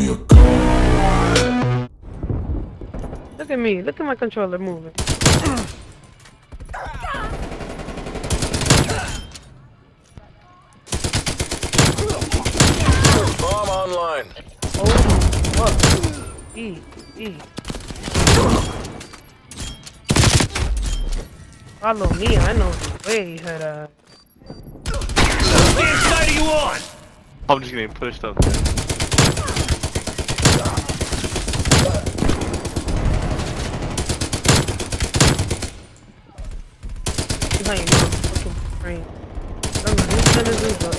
me a call. Look at me. Look at my controller moving. Bomb online. Oh, fuck. E. Follow me. I know the way. What side are you on? I'm just getting pushed up there. Behind you, fucking brain. I'm gonna do this up.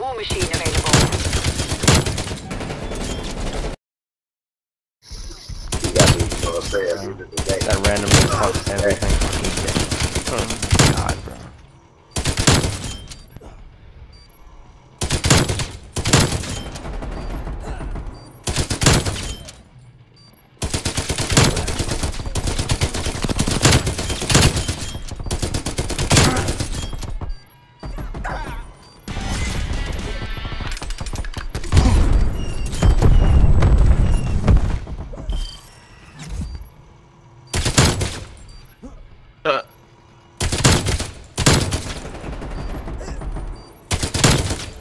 War machine available. That randomly pumps everything. Oh god, bro.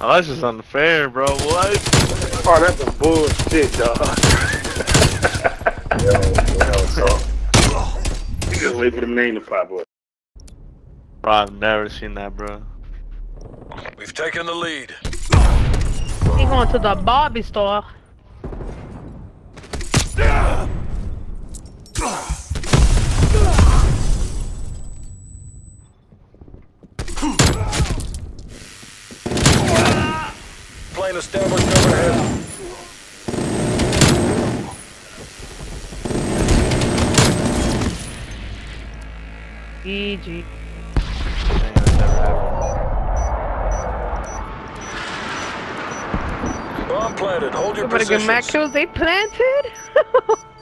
Oh, that's just unfair, bro. What? Oh, that's some bullshit, dog. Yo, what's up? You just wait for the name to pop up. Bro, I've never seen that, bro. We've taken the lead. He going to the Barbie store. Established overhead. GG. Bomb planted. Hold your positions. They planted?